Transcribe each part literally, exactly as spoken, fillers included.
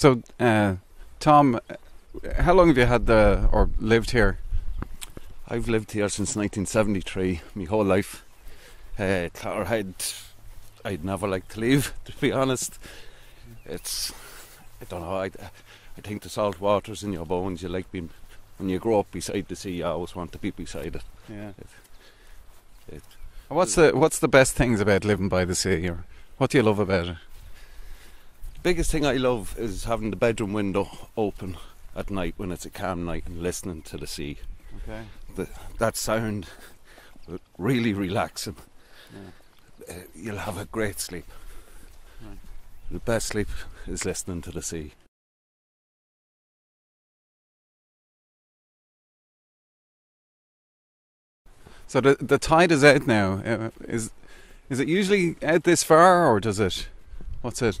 So, uh, Tom, how long have you had the or lived here? I've lived here since nineteen seventy-three, my whole life. Uh, Clogherhead, I'd never like to leave, to be honest. It's, I don't know, I, I think the salt water's in your bones. You like being, when you grow up beside the sea, you always want to be beside it. Yeah. It, it, what's the what's the best things about living by the sea, or what do you love about it? The biggest thing I love is having the bedroom window open at night when it's a calm night and listening to the sea. Okay. The, that sound, really relaxing. Yeah. Uh, you'll have a great sleep. Right. The best sleep is listening to the sea. So the the tide is out now. Uh, is is it usually out this far, or does it? What's it?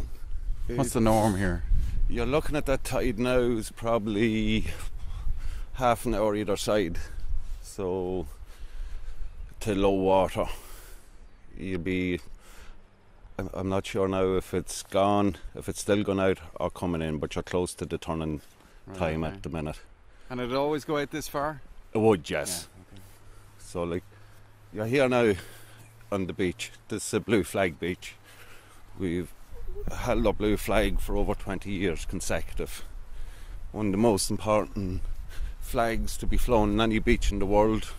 What's it's, the norm here? You're looking at that tide now. It's probably half an hour either side, so to low water you'll be, I'm, I'm not sure now if it's gone, if it's still going out or coming in, but you're close to the turning right, time okay. at the minute. And it'd always go out this far? It would, yes. Yeah, okay. So like you're here now on the beach. This is a blue flag beach. We've held a blue flag for over twenty years consecutive. One of the most important flags to be flown on any beach in the world.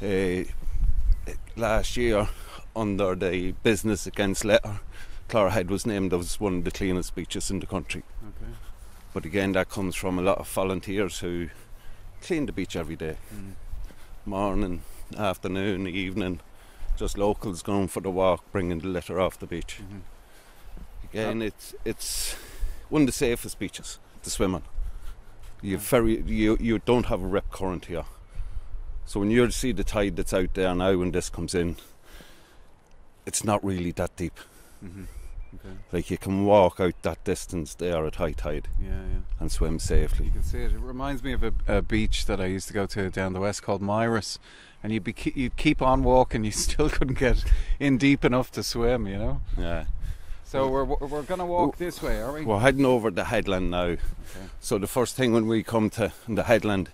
Yeah. Uh, last year, under the Business Against letter, Clogherhead was named as one of the cleanest beaches in the country. Okay. But again, that comes from a lot of volunteers who clean the beach every day, mm. morning, afternoon, evening. Just locals going for the walk, bringing the litter off the beach. Mm-hmm. Again, yep. it's it's one of the safest beaches to swim on. You very you you don't have a rip current here, so when you see the tide that's out there now when this comes in, it's not really that deep. Mm-hmm. Okay. Like you can walk out that distance there at high tide, yeah, yeah. and swim safely. You can see it. It reminds me of a, a beach that I used to go to down the west called Myrus, and you'd be you'd keep on walking, you still couldn't get in deep enough to swim, you know. Yeah. So we're, we're going to walk this way, are we? We're heading over the headland now. Okay. So the first thing when we come to the headland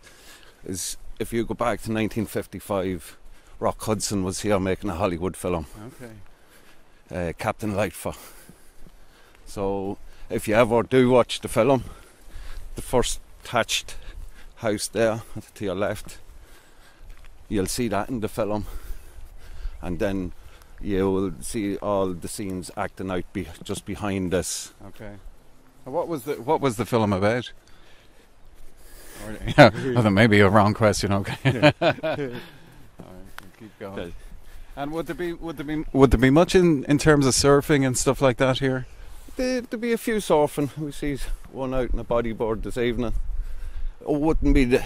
is, if you go back to nineteen fifty-five, Rock Hudson was here making a Hollywood film. Okay. Uh, Captain Lightfoot. So if you ever do watch the film, the first thatched house there to your left, you'll see that in the film. And then you will see all the scenes acting out be just behind us. Okay. What was the what was the film about? Or, yeah, well, that may be a wrong question. Okay. Yeah. All right, we'll keep going. Okay. And would there be would there be would there be much in in terms of surfing and stuff like that here? There would be a few surfing. We see one out in a bodyboard this evening. It wouldn't be the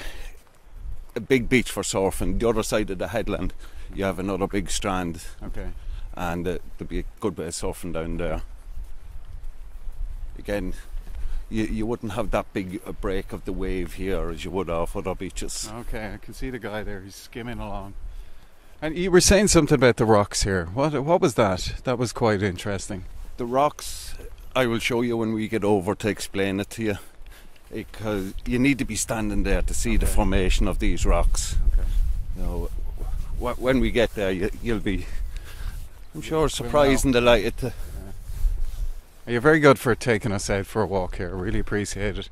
a big beach for surfing. The other side of the headland, you have another big strand. Okay. And uh, there'll be a good bit of surfing down there. Again, you, you wouldn't have that big a break of the wave here as you would off other beaches. Okay, I can see the guy there, he's skimming along. And you were saying something about the rocks here. What, what was that? That was quite interesting. The rocks, I will show you when we get over to explain it to you. Because you need to be standing there to see okay. the formation of these rocks. Okay. You know, wh when we get there, you, you'll be, I'm sure, surprised and delighted. To yeah. You're very good for taking us out for a walk here. Really appreciate it.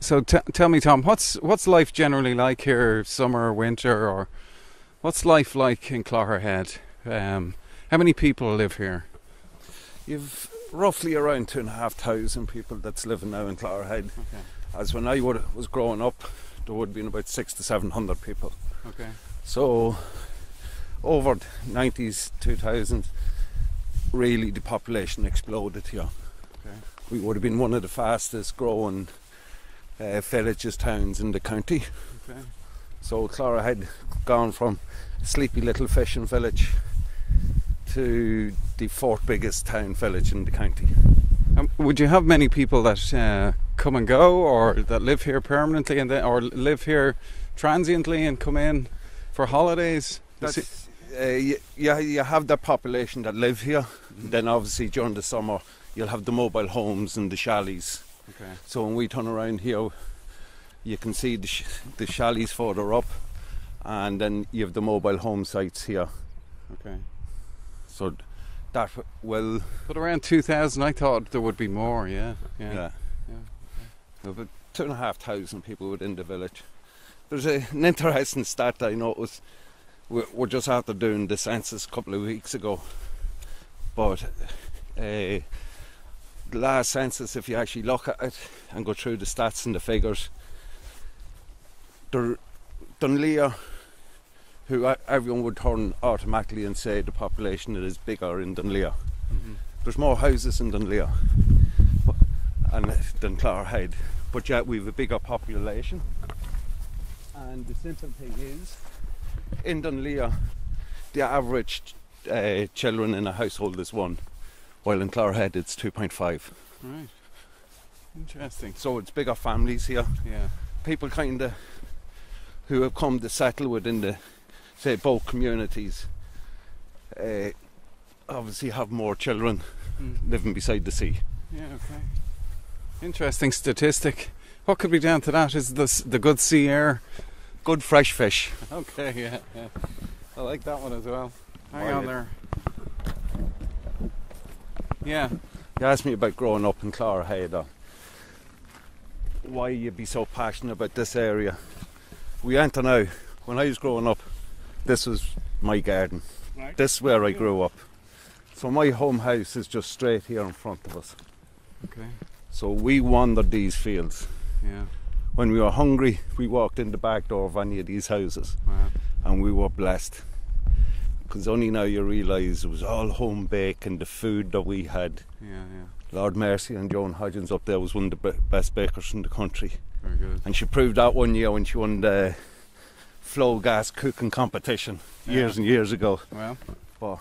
So t tell me, Tom, what's what's life generally like here, summer, winter, or what's life like in Clogherhead? Um, how many people live here? You've roughly around two and a half thousand people that's living now in Clogherhead. Okay. As when I would, was growing up, there would have been about six to seven hundred people. Okay. So over the nineties, two thousand, really the population exploded here. Okay. We would have been one of the fastest growing uh, villages, towns in the county. Okay. So Clogherhead gone from a sleepy little fishing village to the fourth biggest town village in the county. Um, would you have many people that uh, come and go, or that live here permanently, and then, or live here transiently and come in for holidays? That's, Uh, you, you have that population that live here. Mm-hmm. Then obviously during the summer you'll have the mobile homes and the chalets. Okay. So when we turn around here, you can see the, sh the chalets further up, and then you have the mobile home sites here. Okay. So that will... But around two thousand, I thought there would be more, yeah. Yeah. yeah. yeah. Okay. But two and a half thousand people within the village. There's a, an interesting stat I noticed. We're, we're just after doing the census a couple of weeks ago. But... Uh, the last census, if you actually look at it and go through the stats and the figures, the Dunlia, who everyone would turn automatically and say the population is bigger in Dunlia. Mm-hmm. There's more houses in Dunlia and than Clogherhead, but yet we have a bigger population. And the simple thing is, in Dunlia, the average uh, children in a household is one. While in Clogherhead it's two point five. Right. Interesting. So it's bigger families here. Yeah. People kind of who have come to settle within the, say, both communities, uh, obviously have more children mm. living beside the sea. Yeah, okay. Interesting statistic. What could be down to that? Is this the good sea air? Good fresh fish. Okay, yeah. yeah. I like that one as well. Hang Why on there. Yeah. You asked me about growing up in Clogherhead. Why you'd be so passionate about this area. We enter now. When I was growing up, this was my garden. Right. This is where I grew up. So my home house is just straight here in front of us. Okay. So we wandered these fields. Yeah. When we were hungry, we walked in the back door of any of these houses. Wow. And we were blessed. Because only now you realise it was all home bake and the food that we had. Yeah, yeah. Lord Mercy and Joan Hodgins up there was one of the best bakers in the country. Very good. And she proved that one year when she won the flow gas cooking competition yeah. years and years ago. Well, but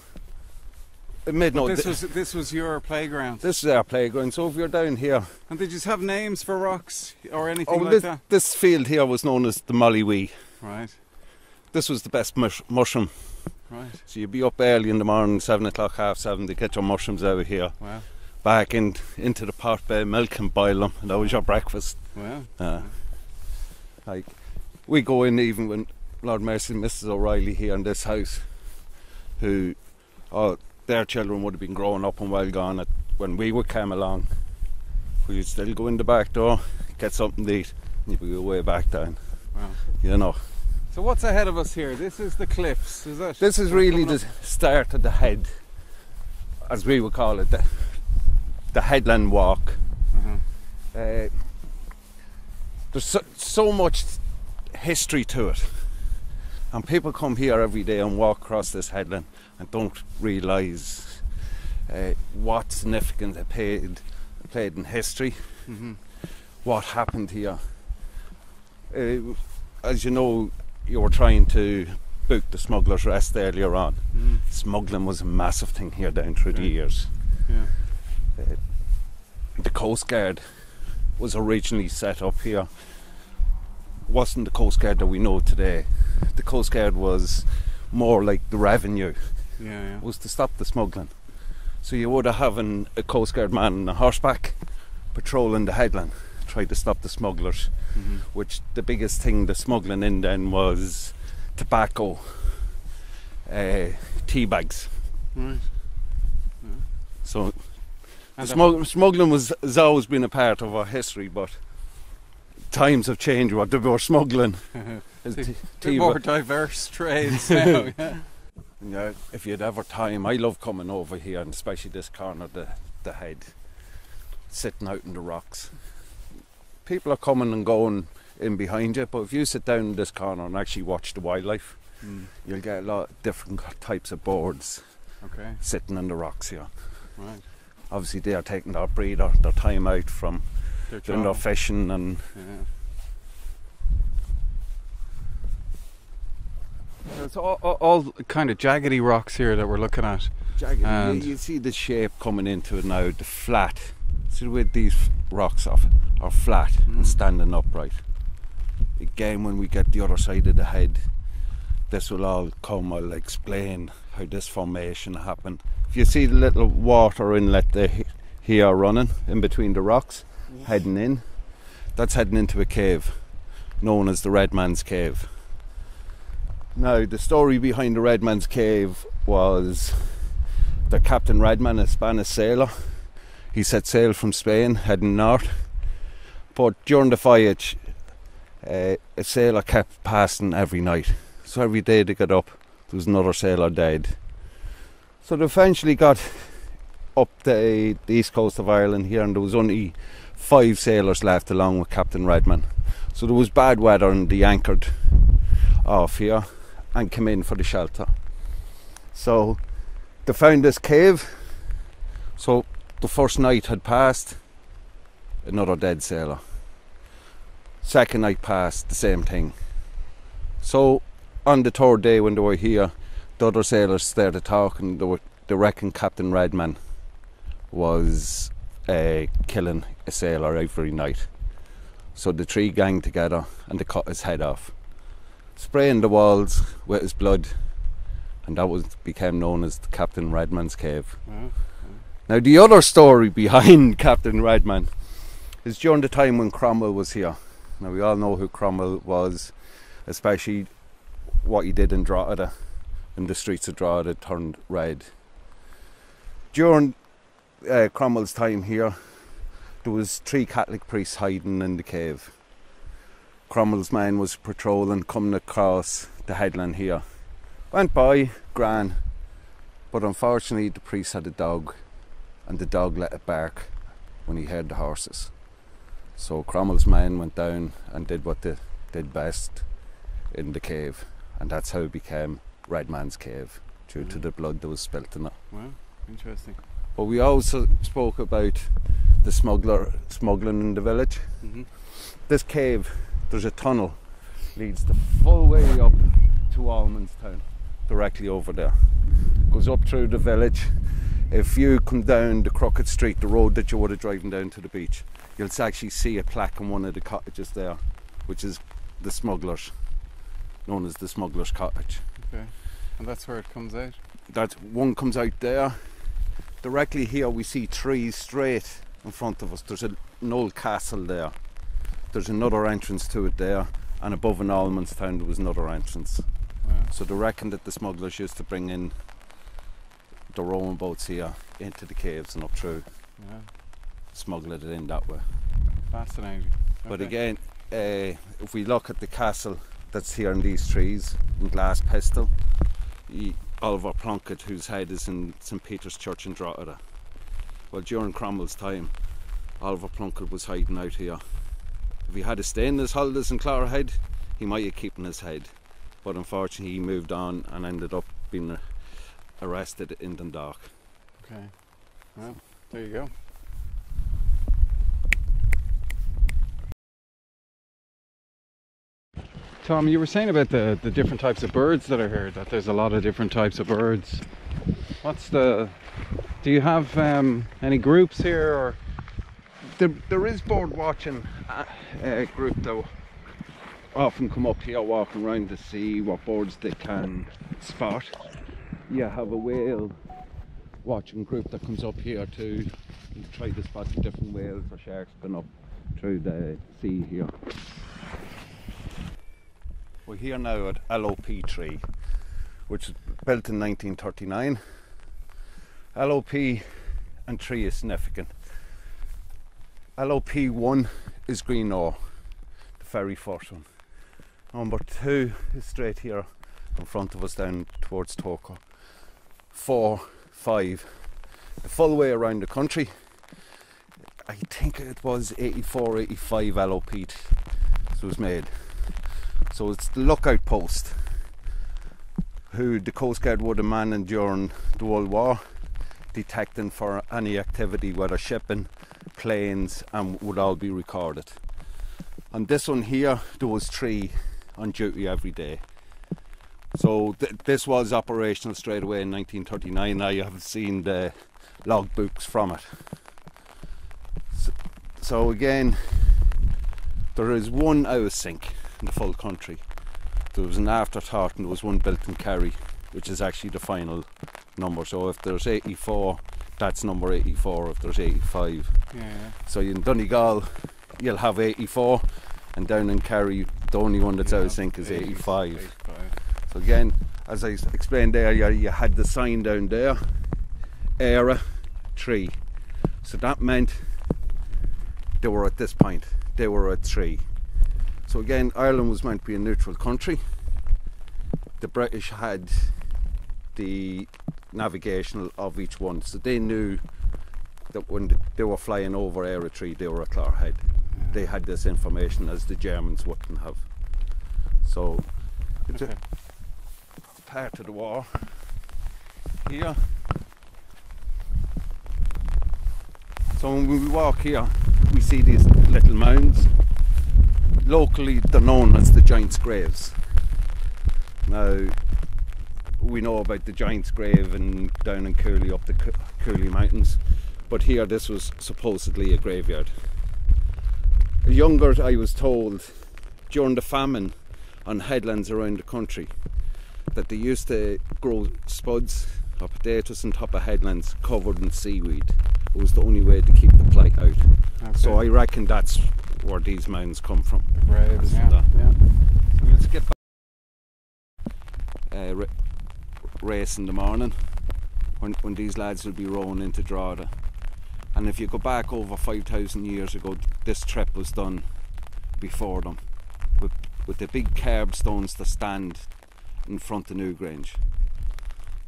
it made no. But this was this was your playground. This is our playground. So if you're down here, and did you have names for rocks or anything oh, like this, that? This field here was known as the Molly Wee. Right. This was the best mush mushroom. Right. So you'd be up early in the morning, seven o'clock, half seven, to get your mushrooms out of here. Wow. Back in into the pot by milk and boil them, and that was your breakfast. Wow. Uh, like we go in even when Lord Mercy and Missus O'Reilly here in this house, who, oh, their children would have been growing up and well gone at, when we would come along. We'd still go in the back door, get something to eat, and you'd be way back down. Wow. You know. So what's ahead of us here? This is the cliffs, is that? This is really the start of the head, as we would call it, the, the headland walk. Mm-hmm. uh, there's so, so much history to it, and people come here every day and walk across this headland and don't realise uh, what significance it played, played in history, mm-hmm. what happened here. Uh, as you know, you were trying to book the Smuggler's Rest earlier on. Mm. Smuggling was a massive thing here down through yeah. the years. Yeah. Uh, the Coast Guard was originally set up here. Wasn't the Coast Guard that we know today. The Coast Guard was more like the revenue. Yeah, yeah. Was to stop the smuggling. So you would have having a Coast Guard man on a horseback patrolling the headland, try to stop the smugglers. Mm-hmm. Which the biggest thing the smuggling in then was tobacco, uh, tea bags. Right. Yeah. So smug smuggling was, has always been a part of our history, but times have changed. What they were smuggling is tea, tea more diverse trades now. Yeah. You know, if you'd ever time, I love coming over here, and especially this corner of the, the head, sitting out in the rocks. People are coming and going in behind you, but if you sit down in this corner and actually watch the wildlife, mm. you'll get a lot of different types of birds okay. sitting in the rocks here. Right. Obviously they are taking their breather, their time out from their doing their fishing and... Yeah. There's all, all, all kind of jaggedy rocks here that we're looking at. Jaggedy, and you, you see the shape coming into it now, the flat. See the way these rocks are, are flat mm. and standing upright. Again, when we get the other side of the head, this will all come, I'll explain how this formation happened. If you see the little water inlet there, here running in between the rocks, yeah, heading in, that's heading into a cave known as the Red Man's Cave. Now the story behind the Red Man's Cave was that Captain Redman, a Spanish sailor, he set sail from Spain heading north, but during the voyage uh, a sailor kept passing every night, so every day they got up there was another sailor dead. So they eventually got up the, the east coast of Ireland here, and there was only five sailors left along with Captain Redman. So there was bad weather and they anchored off here and came in for the shelter. So they found this cave. So the first night had passed, another dead sailor. Second night passed, the same thing. So on the third day when they were here, the other sailors started talking. They were, they reckoned Captain Redman was uh, killing a sailor every night. So the three ganged together and they cut his head off, spraying the walls with his blood, and that was became known as the Captain Redman's Cave. Mm-hmm. Now the other story behind Captain Redman is during the time when Cromwell was here. Now we all know who Cromwell was, especially what he did in Drogheda, and the streets of Drogheda turned red. During uh, Cromwell's time here, there was three Catholic priests hiding in the cave. Cromwell's man was patrolling, coming across the headland here. Went by, grand, but unfortunately the priest had a dog, and the dog let it bark when he heard the horses. So Cromwell's man went down and did what they did best in the cave, and that's how it became Red Man's Cave, due mm-hmm. to the blood that was spilt in it. Wow, interesting. But we also spoke about the smuggler smuggling in the village. Mm-hmm. This cave, there's a tunnel, leads the full way up to Almondstown, directly over there. Goes up through the village. If you come down the Crocket Street, the road that you would have driven down to the beach, you'll actually see a plaque in one of the cottages there, which is the smugglers, known as the Smuggler's Cottage. Okay, and that's where it comes out? That one comes out there. Directly here we see trees straight in front of us. There's a, an old castle there. There's another entrance to it there, and above in Almondstown there was another entrance. Wow. So they reckon that the smugglers used to bring in their own boats here into the caves and up through. Yeah. Smuggled it in that way. Fascinating. Okay. But again, uh, if we look at the castle that's here in these trees, in Glass Pistol, he, Oliver Plunkett, whose head is in Saint Peter's Church in Drogheda. Well, during Cromwell's time, Oliver Plunkett was hiding out here. If he had a stay in his holidays in Clogherhead, he might have kept in his head, but unfortunately he moved on and ended up being arrested in Dundalk. Okay, well, there you go. Tom, you were saying about the, the different types of birds that are here, that there's a lot of different types of birds. What's the... do you have um, any groups here, or...? There, there is bird watching uh, uh, group that often come up here walking around to see what birds they can spot. You have a whale watching group that comes up here to try to spot the different whales or sharks going up through the sea here. We're here now at L O P three, which was built in nineteen thirty-nine. L O P and three is significant. L O P one is Green Ore, the very first one. Number two is straight here in front of us down towards Torco. Four, five, the full way around the country. I think it was eighty-four, eighty-five L O P was made. So it's the lookout post who the Coast Guard would have manned during the World War, detecting for any activity, whether shipping, planes, and would all be recorded. And this one here, there was three on duty every day. So th this was operational straight away in nineteen thirty-nine. I have seen the log books from it. So, so again, there is one out of sync in the full country, there was an afterthought and there was one built in Kerry, which is actually the final number. So if there's eighty-four, that's number eighty-four. If there's eighty-five, yeah. So in Donegal, you'll have eighty-four, and down in Kerry, the only one that's yeah. out of sync is eighty-five. eighty-five. So again, as I explained earlier, you had the sign down there, Era three. So that meant they were at this point, they were at three. So again, Ireland was meant to be a neutral country. The British had the navigational of each one, so they knew that when they were flying over Era three, they were at Clogherhead. Yeah. They had this information as the Germans wouldn't have. So it's okay. a part of the war here. So when we walk here, we see these little mounds. Locally, they're known as the Giant's Graves. Now, we know about the Giant's Grave and down in Cooley, up the Cooley Mountains, but here this was supposedly a graveyard. Younger, I was told, during the famine on headlands around the country, that they used to grow spuds or potatoes on top of headlands covered in seaweed. It was the only way to keep the plague out. Okay. So I reckon that's where these mounds come from. The graves, yeah, yeah. So let's get back. Uh, race in the morning when, when these lads will be rowing into Drogheda. And if you go back over five thousand years ago, this trip was done before them with, with the big curb stones that stand in front of Newgrange.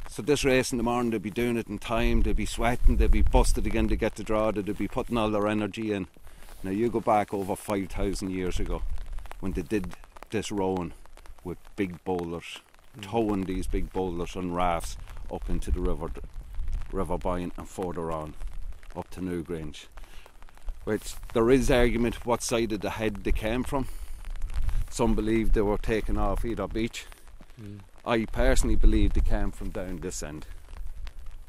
So this race in the morning, they'll be doing it in time, they'll be sweating, they'll be busted again to get to Drogheda, they'll be putting all their energy in. Now you go back over five thousand years ago when they did this rowing with big boulders, mm. towing these big boulders on rafts up into the river, River Boyne and further on up to Newgrange. Which there is argument what side of the head they came from. Some believe they were taken off either beach. Mm. I personally believe they came from down this end,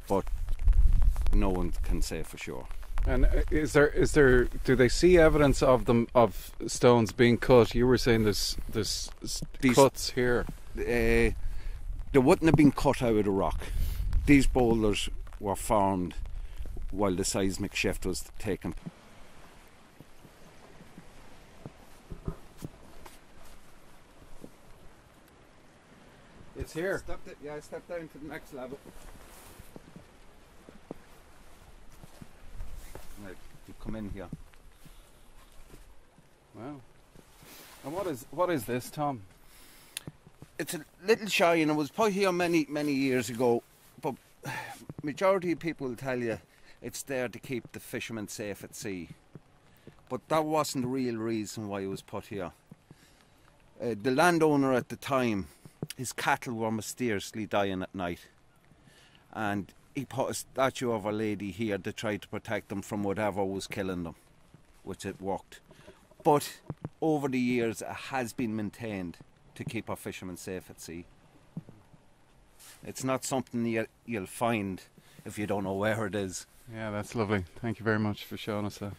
but no one can say for sure. And is there, is there, do they see evidence of them, of stones being cut? You were saying there's, there's these cuts here. Uh, they wouldn't have been cut out of the rock. These boulders were formed while the seismic shift was taken. It's here. Step the, yeah, step down to the next level. Now, you come in here. Wow. And what is what is this, Tom? It's a little shy, and I was put here many, many years ago, but majority of people will tell you it's there to keep the fishermen safe at sea. But that wasn't the real reason why it was put here. Uh, the landowner at the time, his cattle were mysteriously dying at night, and he put a statue of a lady here to try to protect them from whatever was killing them, which it worked. But over the years it has been maintained to keep our fishermen safe at sea. It's not something you, you'll find if you don't know where it is. Yeah, that's lovely. Thank you very much for showing us that.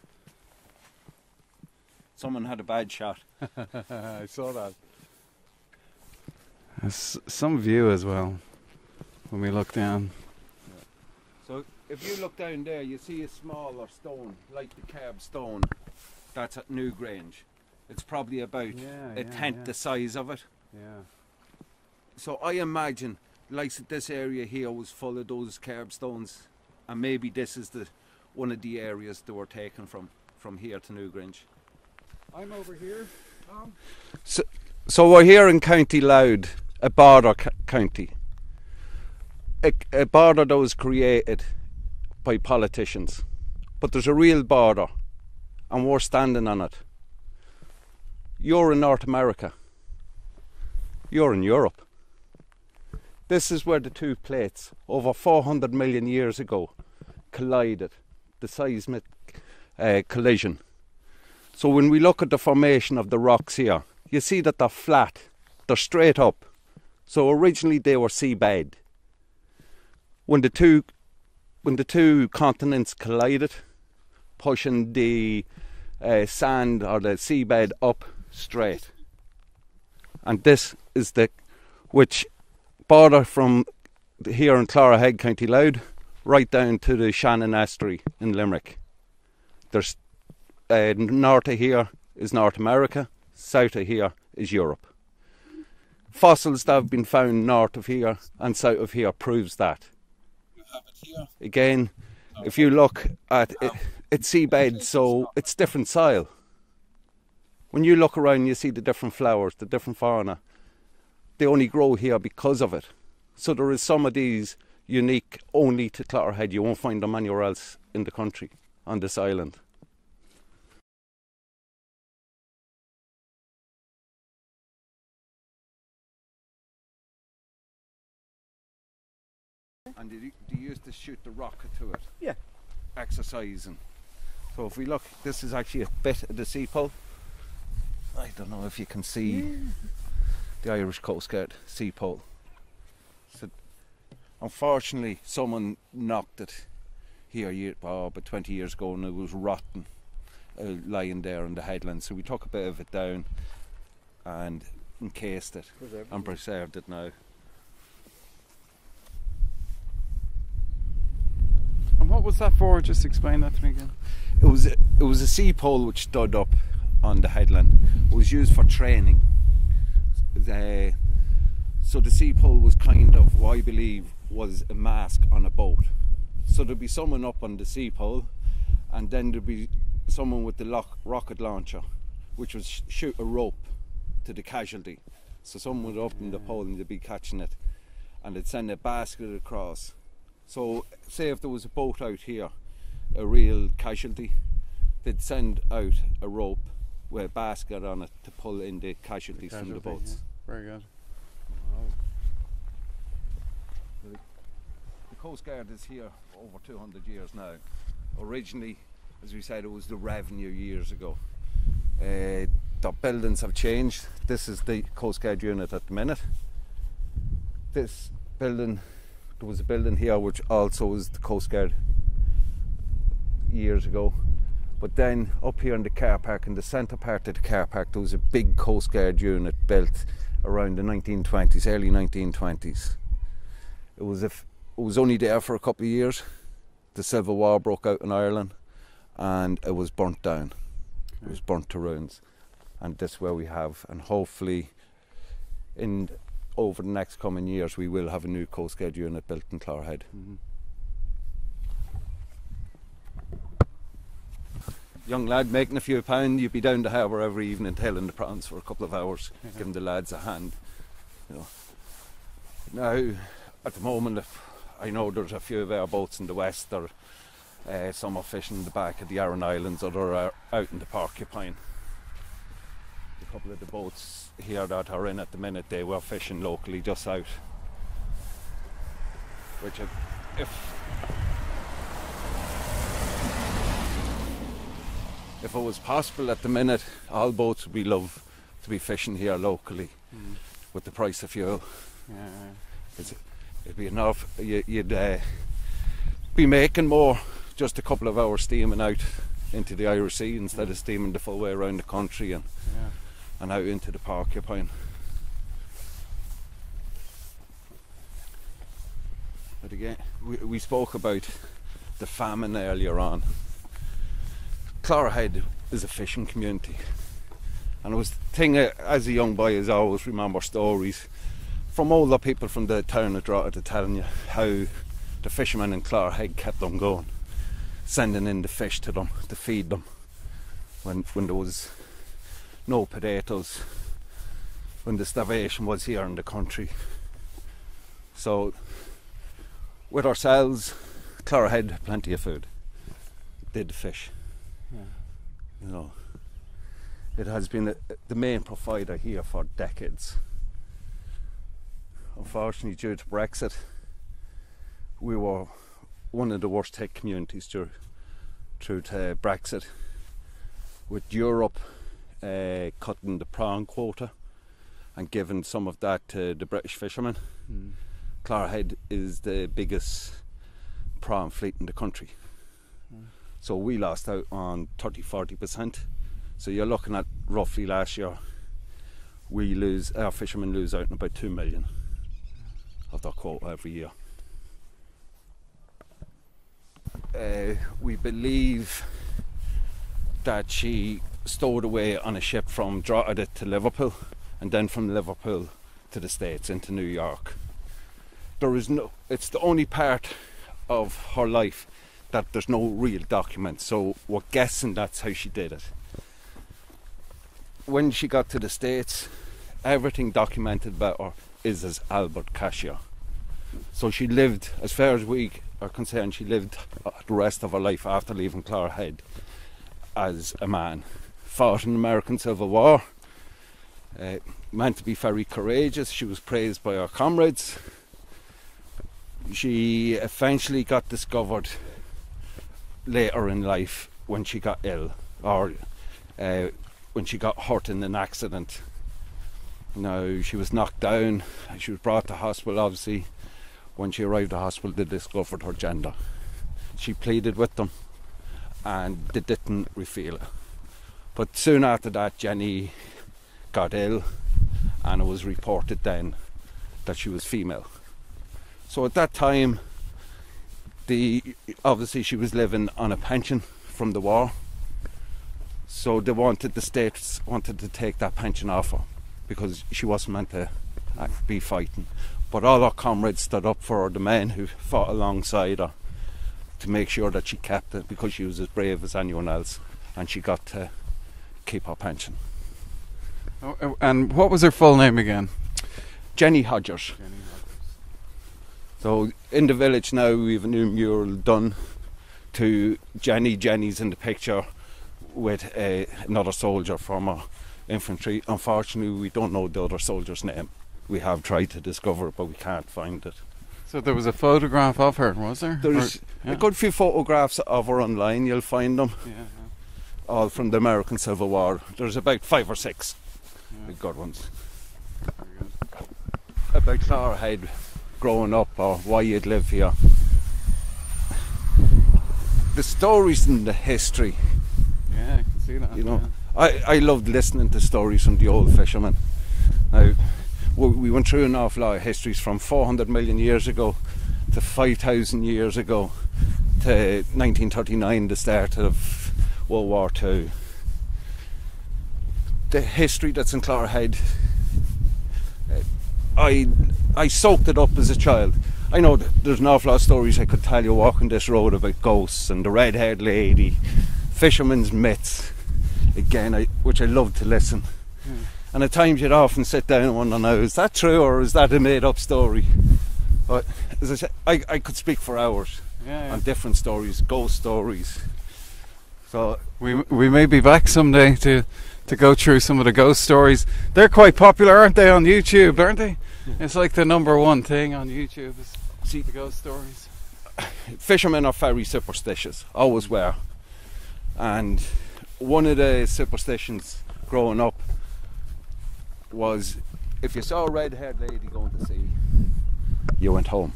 Someone had a bad shot. I saw that. There's some view as well when we look down. Yeah. So if you look down there, you see a smaller stone, like the curb stone, that's at Newgrange. It's probably about yeah, a yeah, tenth yeah. the size of it. Yeah. So I imagine, like this area here was full of those curb stones, and maybe this is the one of the areas that were taken from from here to Newgrange. I'm over here, Tom. So, so we're here in County Louth. A border county, a, a border that was created by politicians, but there's a real border and we're standing on it. You're in North America, you're in Europe. This is where the two plates over four hundred million years ago collided, the seismic uh, collision. So when we look at the formation of the rocks here, you see that they're flat, they're straight up. So originally they were seabed. When the two, when the two continents collided, pushing the uh, sand or the seabed up straight, and this is the which border from here in Clogherhead, County Louth, right down to the Shannon Estuary in Limerick. There's uh, north of here is North America, south of here is Europe. Fossils that have been found north of here and south of here proves that. Again, if you look at it, it's seabed, so it's different soil. When you look around, you see the different flowers, the different fauna. They only grow here because of it. So there is some of these unique only to Clogherhead. You won't find them anywhere else in the country on this island. And they, they used to shoot the rocket to it. Yeah. Exercising. So if we look, this is actually a bit of the seapull. I don't know if you can see yeah. the Irish Coast Guard seapull. So unfortunately, someone knocked it here year, oh, about twenty years ago, and it was rotten, uh, lying there in the headland. So we took a bit of it down and encased it preserved and preserved it now. What was that for? Just explain that to me again. It was a, it was a sea pole which stood up on the headland. It was used for training. The, so the sea pole was kind of, what I believe, was a mast on a boat. So there'd be someone up on the sea pole, and then there'd be someone with the lock, rocket launcher, which would sh shoot a rope to the casualty. So someone would open the pole and they'd be catching it, and they'd send a basket across. So, say if there was a boat out here, a real casualty, they'd send out a rope with a basket on it to pull in the casualties the casualty, from the boats. Yeah. Very good. Wow. The Coast Guard is here over two hundred years now. Originally, as we said, it was the revenue years ago. Uh, the buildings have changed. This is the Coast Guard unit at the minute. This building. There was a building here which also was the Coast Guard years ago, but then up here in the car park, in the centre part of the car park, there was a big Coast Guard unit built around the nineteen twenties, early nineteen twenties. It was, a f it was only there for a couple of years. The Civil War broke out in Ireland and it was burnt down. It was burnt to ruins, and that's where we have, and hopefully in over the next coming years we will have a new Coast Guard unit built in Clogherhead. Mm-hmm. Young lad making a few pound, you'd be down the harbour every evening tailing the prawns for a couple of hours, mm-hmm. giving the lads a hand. You know. Now, at the moment, if, I know there's a few of our boats in the west, or, uh, some are fishing in the back of the Aran Islands, other are out in the Porcupine. A couple of the boats here that are in at the minute, they were fishing locally just out. Which if, if if it was possible at the minute, all boats would be love to be fishing here locally mm. with the price of fuel. Yeah. It's, it'd be enough. You, you'd uh, be making more just a couple of hours steaming out into the Irish Sea instead mm. of steaming the full way around the country and. Yeah. And out into the Porcupine. But again, we, we spoke about the famine earlier on. Clogherhead is a fishing community, and it was the thing uh, as a young boy I always remember stories from all the people from the town of Drogheda telling you how the fishermen in Clogherhead kept them going, sending in the fish to them to feed them when when there was no potatoes, when the starvation was here in the country. So with ourselves, Clogherhead had plenty of food. It did fish. Yeah. You know, it has been a, the main provider here for decades. Unfortunately, due to Brexit, we were one of the worst hit communities due, due to Brexit. With Europe Uh, cutting the prawn quota and giving some of that to the British fishermen. Mm. Clogherhead is the biggest prawn fleet in the country. Mm. So we lost out on thirty to forty percent. So you're looking at roughly last year we lose, our fishermen lose out on about two million of their quota every year. Uh, we believe that she stowed away on a ship from Drogheda to Liverpool, and then from Liverpool to the States, into New York. There is no, it's the only part of her life that there's no real document, so we're guessing that's how she did it. When she got to the States, everything documented about her is as Albert Cashier. So she lived, as far as we are concerned, she lived the rest of her life after leaving Clogherhead as a man. Fought in the American Civil War, uh, meant to be very courageous, she was praised by her comrades. She eventually got discovered later in life when she got ill, or uh, when she got hurt in an accident. Now, she was knocked down, she was brought to hospital. Obviously when she arrived at hospital they discovered her gender. She pleaded with them and they didn't reveal it. But soon after that Jenny got ill and it was reported then that she was female. So at that time, the, obviously she was living on a pension from the war, so they wanted, the states wanted to take that pension off her because she wasn't meant to be fighting. But all her comrades stood up for her, the men who fought alongside her, to make sure that she kept it because she was as brave as anyone else and she got to keep her pension. Oh, and what was her full name again? Jenny Hodgers. Jenny. So in the village now we have a new mural done to Jenny. Jenny's in the picture with a, another soldier from our infantry. Unfortunately we don't know the other soldier's name. We have tried to discover it but we can't find it. So there was a photograph of her, was there? There's yeah. a good few photographs of her online, you'll find them. Yeah, yeah. All from the American Civil War. There's about five or six yeah. good ones. Very good. About Clogherhead. Growing up, or why you'd live here. The stories and the history. Yeah, I can see that. You know, yeah. I, I loved listening to stories from the old fishermen. Now, we, we went through an awful lot of histories from four hundred million years ago to five thousand years ago to nineteen thirty-nine, the start of World War Two. The history that's in Clogherhead, I I soaked it up as a child. I know that there's an awful lot of stories I could tell you walking this road about ghosts and the red-haired lady, fishermen's myths, again, I, which I love to listen. Mm. And at times you'd often sit down and wonder, now, is that true or is that a made-up story? But as I said, I, I could speak for hours yeah, yeah. on different stories, ghost stories. So we we may be back someday to to go through some of the ghost stories. They're quite popular, aren't they, on YouTube, aren't they? It's like the number one thing on YouTube is see the ghost stories. Fishermen are very superstitious, always were. And one of the superstitions growing up was if you saw a red-haired lady going to sea, you went home.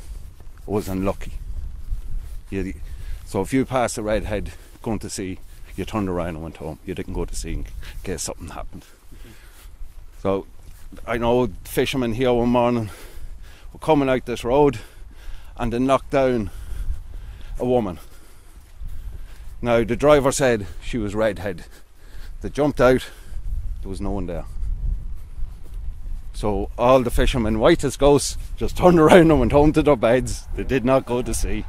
It was unlucky. You, so if you passed a redhead going to sea, you turned around and went home. You didn't go to sea in case something happened. So I know fishermen here one morning were coming out this road and they knocked down a woman. Now the driver said she was redhead. They jumped out, there was no one there. So all the fishermen, white as ghosts, just turned around and went home to their beds. They did not go to sea.